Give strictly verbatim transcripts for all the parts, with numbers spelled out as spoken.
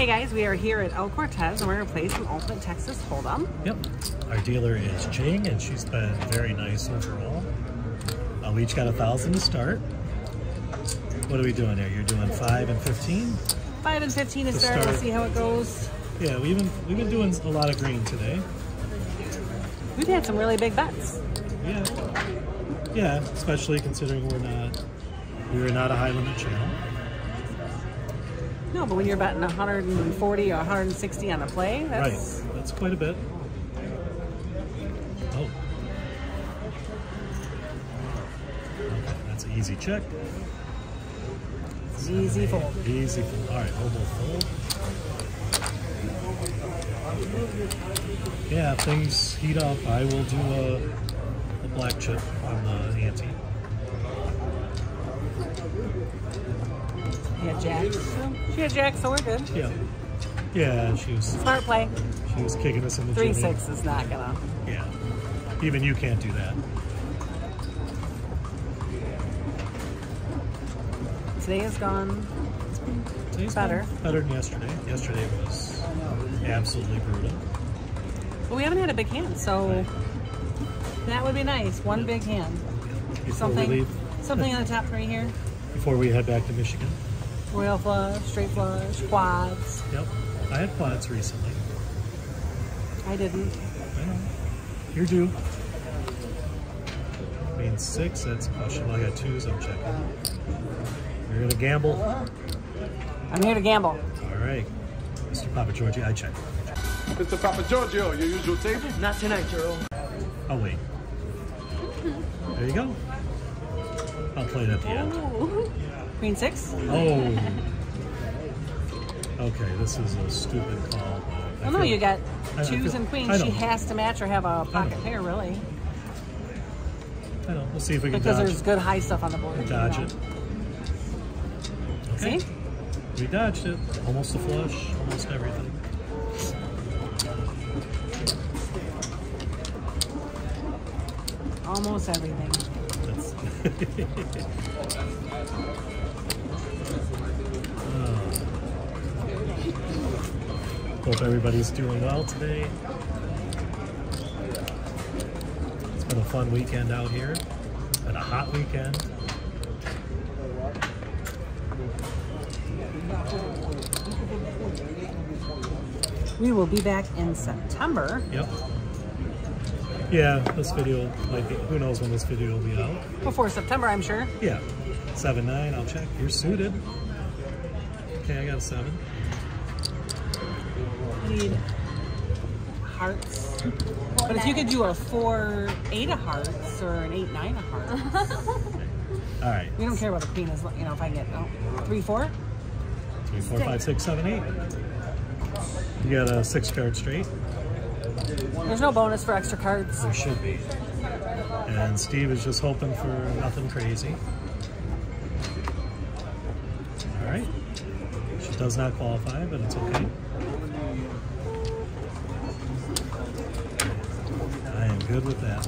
Hey guys, we are here at El Cortez and we're going to play some Ultimate Texas Hold'em. Yep. Our dealer is Jing and she's been very nice overall. Uh, we each got a thousand to start. What are we doing here? You're doing five and fifteen? Five and fifteen to, to start. We'll see how it goes. Yeah, we've been we've been doing a lot of green today. We've had some really big bets. Yeah. Yeah, especially considering we're not we're not a high limit channel. No, but when you're betting one forty or one sixty on a play, that's... Right, that's quite a bit. Oh. Okay, that's an easy check. That's easy fold. Easy fold. All right, hold, hold, hold. Yeah, if things heat up, I will do a, a black chip on the ante. She had Jack. So she had Jack, so we're good. Yeah. Yeah, she was... Smart play. She was kicking us in the three six is not gonna... Yeah. Even you can't do that. Today is gone. It's been Today's better. Been better than yesterday. Yesterday was absolutely brutal. But we haven't had a big hand, so... Right. That would be nice. One yeah. big hand. Before something, something on the top three here. Before we head back to Michigan. Royal flush, straight flush, quads. Yep. I had quads recently. I didn't. I know. You're due. I mean, six, that's questionable. I got twos, I'm checking. You're going to gamble? I'm here to gamble. All right. Mister Papa Giorgio, I check. Mister Papa Giorgio, your usual table? Not tonight, Gerald. Oh, wait. There you go. I'll play it at the end. Oh. Queen six? Oh. Okay, this is a stupid call. I well, no, you got twos and queens. She has to match or have a pocket pair, really. I know. We'll see if we can dodge it. Because there's good high stuff on the board. Dodge it. Okay. See? We dodged it. Almost a flush, almost everything. Almost everything. Oh. Hope everybody's doing well today. It's been a fun weekend out here. It's been a hot weekend. We will be back in September. Yep. Yeah, this video might be, who knows when this video will be out. Before September, I'm sure. Yeah. seven nine, I'll check. You're suited. Okay, I got a seven. Need hearts. But if you could do a four eight of hearts or an eight nine of hearts. All right. We don't care about the queen, as you know, if I get oh, three four? three four, five six, seven eight. You got a six card straight. There's no bonus for extra cards. There should be. And Steve is just hoping for nothing crazy. All right. She does not qualify, but it's okay. I am good with that.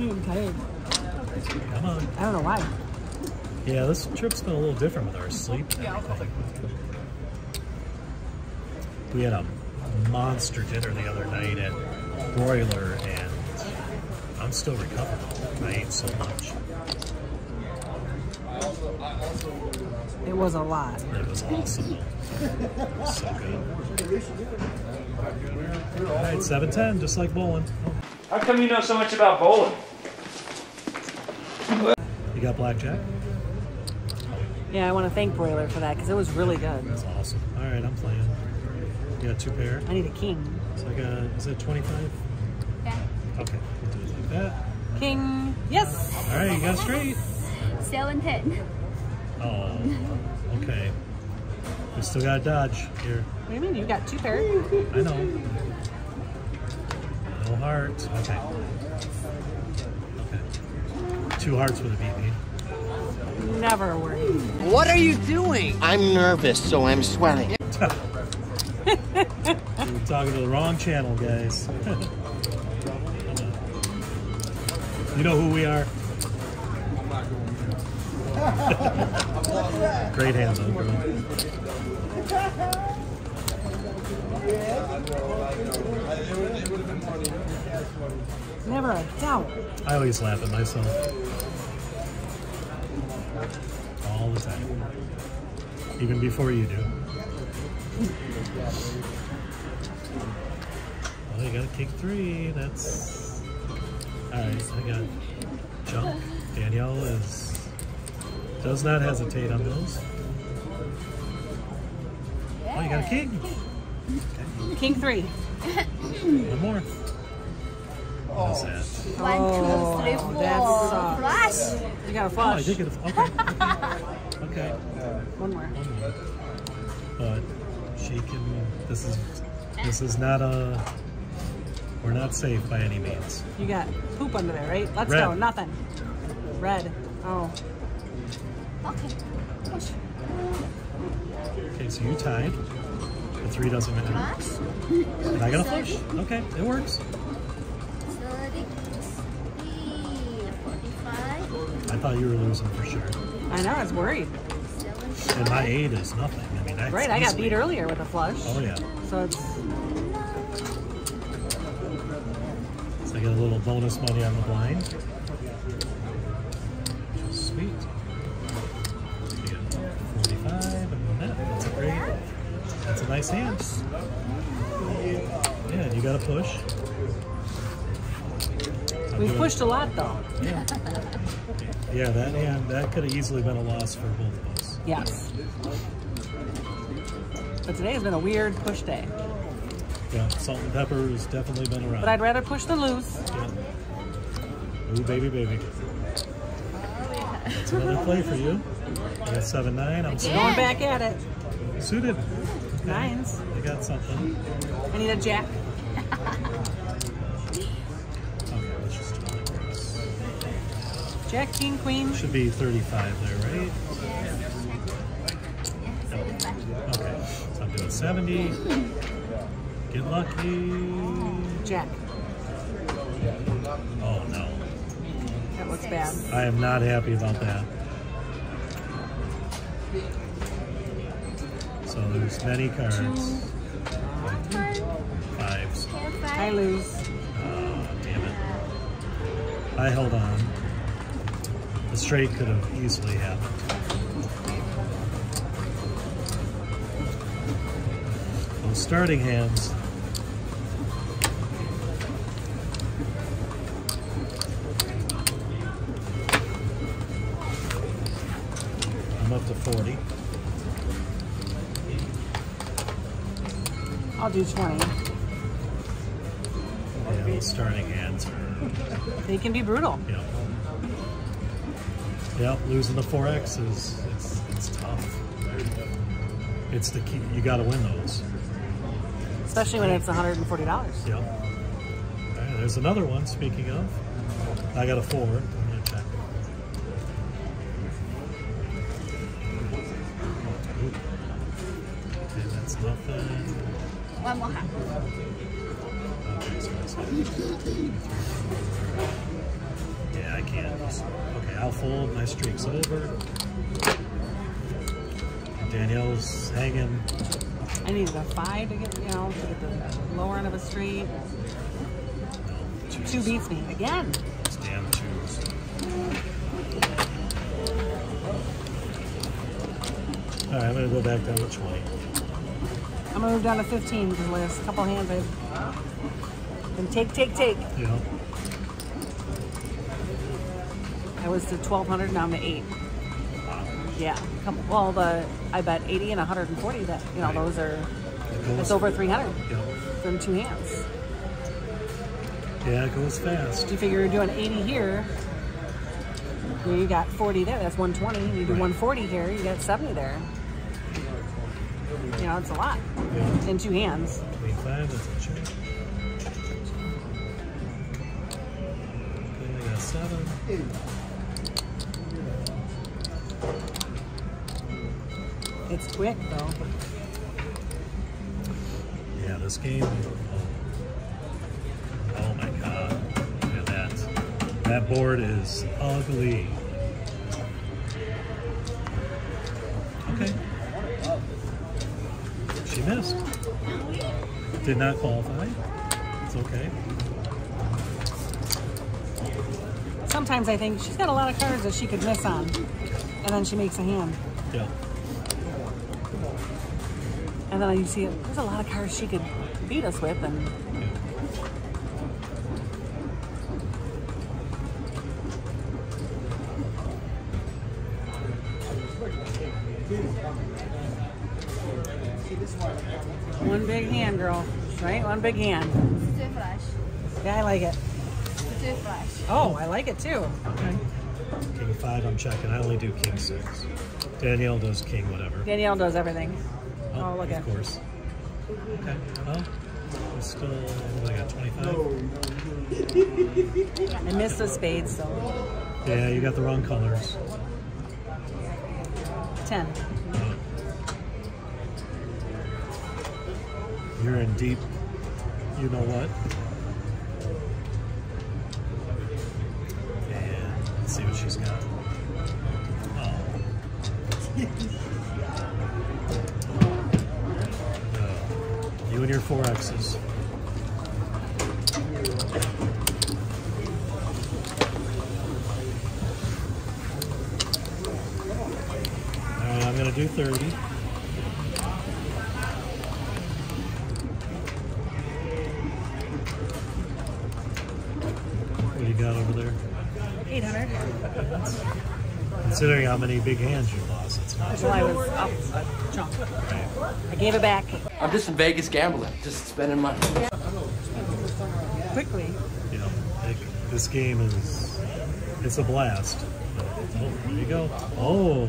I'm tired. Come on. I don't know why. Yeah, this trip's been a little different with our sleep and everything. We had a monster dinner the other night at Broiler, and I'm still recovering. I ate so much. It was a lot. It was awesome. It was so good. All right, seven ten, just like bowling. How come you know so much about bowling? You got blackjack? Yeah, I want to thank Broiler for that because it was really good. That's awesome. All right, I'm playing. You got two pair? I need a king. So I got, is it twenty-five? Yeah. Okay, we'll do it like that. King, yes. All right, you got straight. Seven ten. Oh, okay. We still got to dodge here. What do you mean? You got two pair? I know. No hearts. Okay. Two hearts with a B B. Never worry. What are you doing? I'm nervous, so I'm sweating. We're talking to the wrong channel, guys. You know who we are? Great hands on it. Never a doubt. I always laugh at myself. All the time. Even before you do. Well, you gotta kick three. That's. Alright, I got junk. Danielle is. Does not hesitate on those. Yeah. Oh, you got a king. Okay. King three. One more. What's that? Oh, One, two, three, four. That's flush. You got a flush. Oh, I did get a flush. Okay. Okay. One more. One more. But she can. This is. This is not a. We're not safe by any means. You got poop under there, right? Let's Red. go. Nothing. Red. Oh. Okay. Okay, so you tied. The three doesn't matter. And I got a flush. Okay, it works. I thought you were losing for sure. I know, I was worried. And my eight is nothing. I mean, that's right, I got beat earlier with a flush. Oh, yeah. So it's. So I get a little bonus money on the blind. That's a nice hand. Yeah, you gotta push. We've pushed a lot though. Yeah. Yeah, that hand, that could have easily been a loss for both of us. Yes. But today has been a weird push day. Yeah, salt and pepper has definitely been around. But I'd rather push than lose. Yeah. Ooh, baby, baby. That's another play for you. I got seven, nine. I'm still going back at it. Suited. Okay. Nines. I got something. I need a jack. Okay, let's just do this. Jack, king, queen. Should be thirty-five there, right? Yes. No. Okay, so I'm doing seventy. Get lucky. Jack. Oh, no. That looks bad. I am not happy about that. So there's many cards. Fives. I lose. Oh, damn it. I held on. The straight could have easily happened. Those starting hands. I'm up to forty. I'll do twenty. Yeah, those starting hands are... They can be brutal. Yeah. Yeah, losing the four X is it's, it's tough. It's the key. You got to win those. Especially when it's one hundred forty dollars. Yeah. All right, there's another one, speaking of. I got a four. I'm going to check. Okay, that's nothing. One more hand. Yeah, I can't. Okay, I'll fold. My streak's over. Danielle's hanging. I needed a five to get, you know, to get the lower end of a streak. No, two, two beats me again. It's damn twos. All right, I'm gonna go back down to twenty. I'm gonna move down to fifteen because the last couple hands I've been take, take, take. Yeah. I was to twelve hundred, now I'm to eight. Wow. Yeah. Couple, well, the I bet eighty and one hundred forty. That you know, right. Those are it it's over three hundred. Yeah. From two hands. Yeah, it goes fast. You figure you're doing eighty here. You got forty there. That's one twenty. You do right. one forty here. You got seventy there. You know, it's a lot. Yeah. In two hands. twenty-five, that's a check. Okay, I got seven. It's quick, though. Yeah, this this game. Oh my god, look at that. That board is ugly. Okay. She missed. Did not qualify. It's okay. Sometimes I think she's got a lot of cards that she could miss on, and then she makes a hand. Yeah. And then you see it, there's a lot of cards she could beat us with, and one big hand, girl. Right? One big hand. Yeah, I like it. Oh, I like it too. Okay. King five, I'm checking. I only do king six. Danielle does king whatever. Danielle does everything. Oh, oh look at it. Of course. Okay. Well, I'm still, what I got, twenty-five? I missed the spades, so. Yeah, you got the wrong colors. ten. Yeah. You're in deep, you know what. And let's see what she's got. And your four X's. Alright, I'm gonna do thirty. What do you got over there? Eight hundred. Considering how many big hands you lost, it's not. That's why I was up a chunk. Right. I gave it back. I'm just in Vegas gambling, just spending money. Quickly. You know, it, this game is, it's a blast. Oh, there you go. Oh,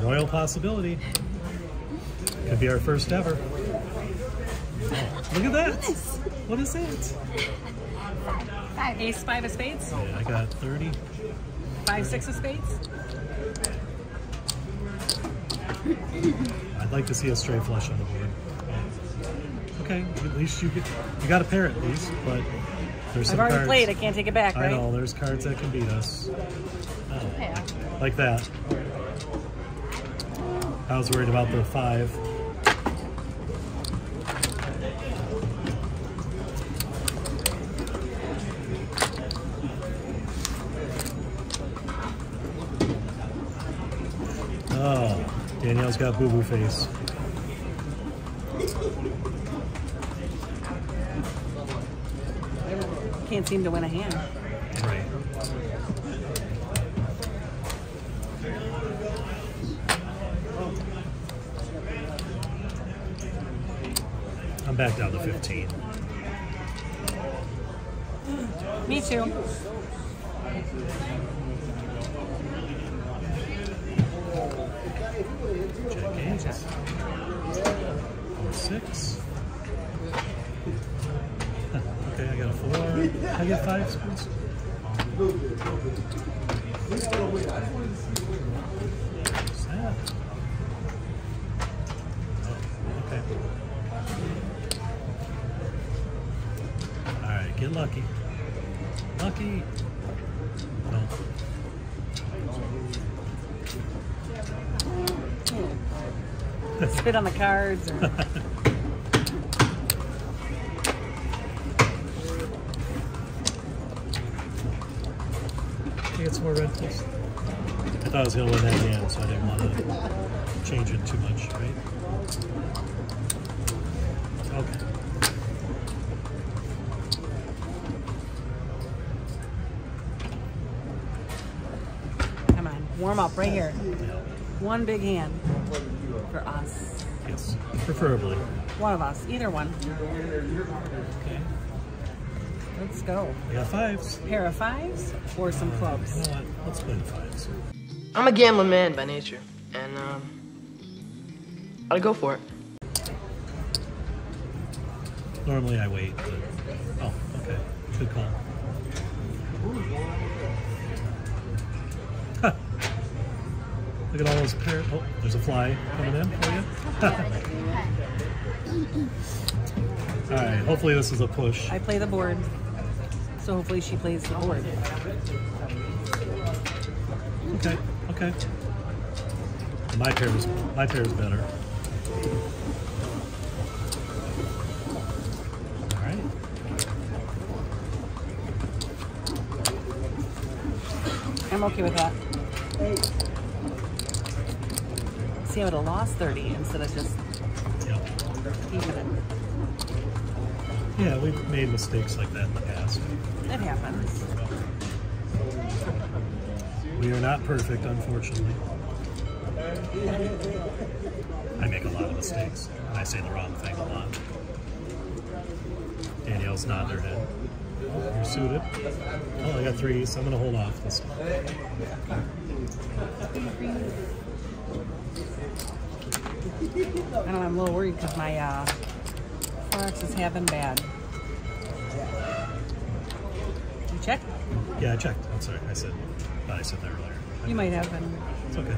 royal possibility. Could be our first ever. Oh, look at that. What is it? Ace five of spades. Yeah, I got thirty. Five six of spades. I'd like to see a straight flush on the board. Okay, at least you get, you got a pair at least, but there's some I've already cards. Played, I can't take it back, right? I know, there's cards that can beat us. Oh, yeah. Like that. I was worried about the five. Danielle's got boo-boo face. Can't seem to win a hand. Right. I'm back down to fifteen. Me too. Four, six. Huh, okay, I got a four. I get five spoons. What's that? Oh, okay. Alright, get lucky. Lucky. No. Spit on the cards. Or... Can you get some more red, please? I thought I was going to win that hand, so I didn't want to change it too much, right? Okay. Come on, warm up right here. Yeah. One big hand. For us. Yes, preferably. One of us, either one. Okay. Let's go. We got fives. Pair of fives or some uh, clubs. You know what? Let's play the fives. I'm a gambling man by nature, and um, I'll go for it. Normally I wait, but... Oh, okay. Good call. Look at all those pairs. Oh, there's a fly coming in for you. All right, hopefully this is a push. I play the board, so hopefully she plays the board. Okay, okay. My pair is, my pair is better. All right. I'm okay with that. See, I would have lost thirty instead of just yep. even it. Yeah, we've made mistakes like that in the past. It happens. We are not perfect, unfortunately. I make a lot of mistakes, and I say the wrong thing a lot. Danielle's nodding her head. You're suited. Oh, I got three, so I'm going to hold off this one. I don't know, I'm a little worried because my uh, forex is having bad. You check? Yeah, I checked. I'm sorry, I said, I said that earlier. You might have been. It's okay.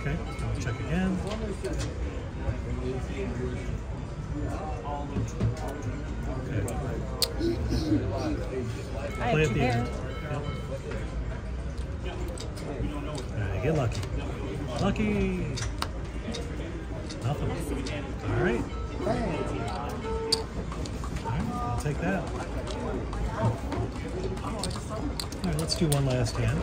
Okay, I'll check again. Okay. I play at the end. Yep. Right, get lucky. Lucky! Nothing. Alright. Alright, I'll take that. Alright, let's do one last hand.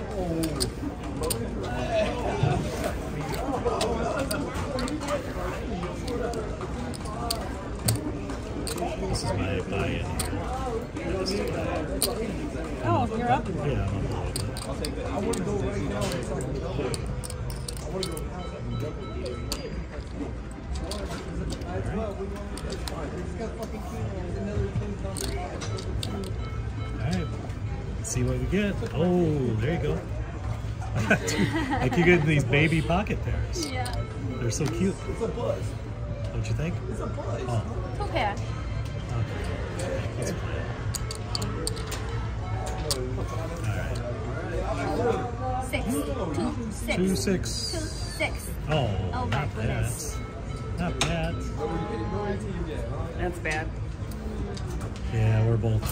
This is my buy-in here. Oh, you're up? Yeah, I'm up a little bit. I'll take that. I want to go right now. I want to go out and jump with you. Alright. Let's see what we get. Oh, there you go. Like you get these baby pocket pairs. Yeah. They're so cute. It's a buzz. Don't you think? It's a buzz. Oh. It's okay. Okay. Alright. Six. Two, six. Two, six. Two, six. Oh, oh my goodness. Not bad. That's bad. Yeah, we're both.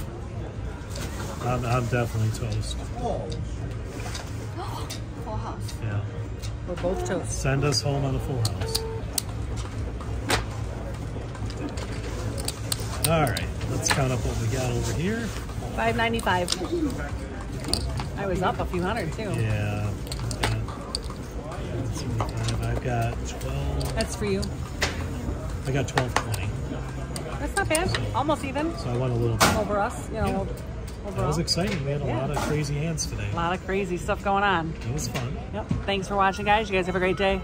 I'm, I'm definitely toast. Full house. Yeah. We're both toast. Send us home on the full house. All right, let's count up what we got over here. five ninety-five. I was up a few hundred too. Yeah. yeah. I've got twelve. That's for you. I got twelve twenty. That's not bad. Almost even. So I won a little bit. Over us, you know. Yeah. Overall. That was exciting. We had a yeah. lot of crazy hands today. A lot of crazy stuff going on. It was fun. Yep. Thanks for watching, guys. You guys have a great day.